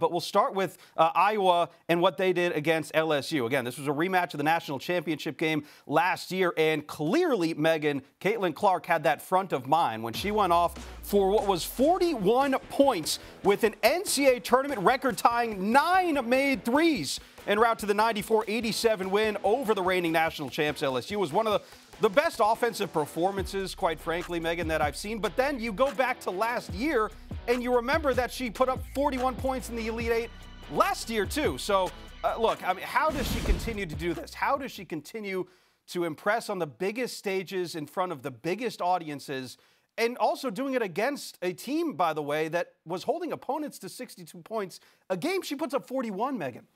But we'll start with Iowa and what they did against LSU. Again, this was a rematch of the national championship game last year, and clearly, Megan, Caitlin Clark had that front of mind when she went off for what was 41 points with an NCAA tournament record-tying 9 made threes en route to the 94-87 win over the reigning national champs LSU. It was one of the best offensive performances, quite frankly, Megan, that I've seen. But then you go back to last year, and you remember that she put up 41 points in the Elite Eight last year, too. So, look, I mean, how does she continue to do this? How does she continue to impress on the biggest stages in front of the biggest audiences, and also doing it against a team, by the way, that was holding opponents to 62 points? A game she puts up 41, Megan.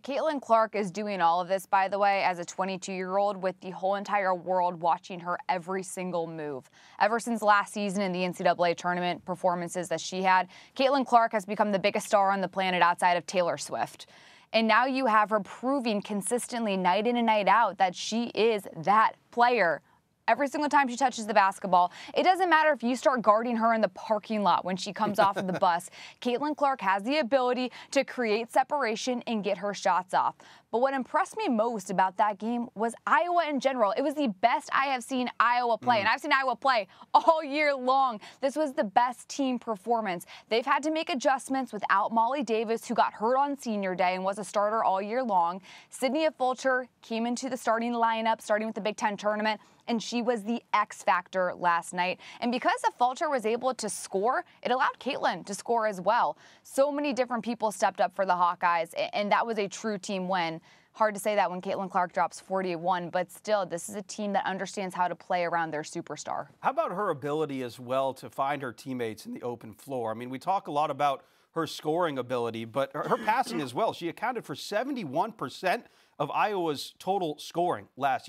Caitlin Clark is doing all of this, by the way, as a 22-year-old with the whole entire world watching her every single move. Ever since last season in the NCAA tournament performances that she had, Caitlin Clark has become the biggest star on the planet outside of Taylor Swift. And now you have her proving consistently night in and night out that she is that player. Every single time she touches the basketball, it doesn't matter if you start guarding her in the parking lot when she comes off of the bus. Caitlin Clark has the ability to create separation and get her shots off. But what impressed me most about that game was Iowa in general. It was the best I have seen Iowa play, and I've seen Iowa play all year long. This was the best team performance. They've had to make adjustments without Molly Davis, who got hurt on senior day and was a starter all year long. Sydney Fulcher came into the starting lineup, starting with the Big Ten tournament, and she was the X factor last night. And because Affolter was able to score, it allowed Caitlin to score as well. So many different people stepped up for the Hawkeyes, and that was a true team win. Hard to say that when Caitlin Clark drops 41, but still, this is a team that understands how to play around their superstar. How about her ability as well to find her teammates in the open floor? I mean, we talk a lot about her scoring ability, but her passing as well. She accounted for 71% of Iowa's total scoring last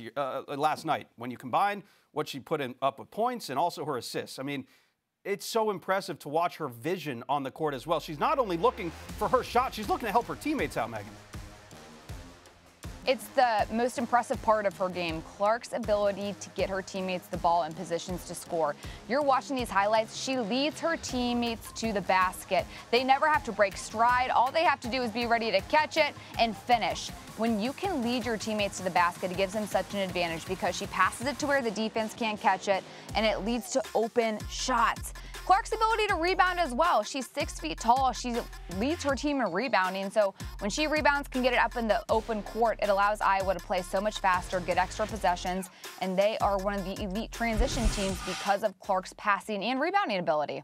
night. When you combine what she put in up with points and also her assists, I mean, it's so impressive to watch her vision on the court as well. She's not only looking for her shot, she's looking to help her teammates out, Megan. It's the most impressive part of her game, Clark's ability to get her teammates the ball in positions to score. You're watching these highlights. She leads her teammates to the basket. They never have to break stride. All they have to do is be ready to catch it and finish. When you can lead your teammates to the basket, it gives them such an advantage because she passes it to where the defense can't catch it, and it leads to open shots. Clark's ability to rebound as well. She's 6 feet tall. She leads her team in rebounding. So when she rebounds, can get it up in the open court, it allows Iowa to play so much faster, get extra possessions, and they are one of the elite transition teams because of Clark's passing and rebounding ability.